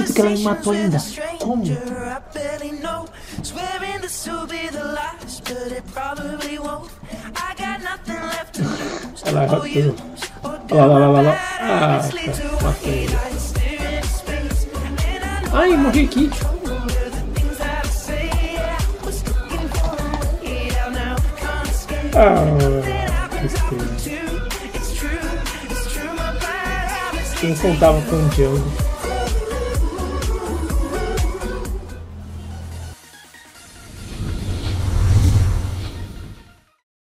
It's going my plane home. Swearing this will be the last, but it probably won't. I got nothing left to lose. And I hope you. Ai, morri aqui. Quem contava com o Django?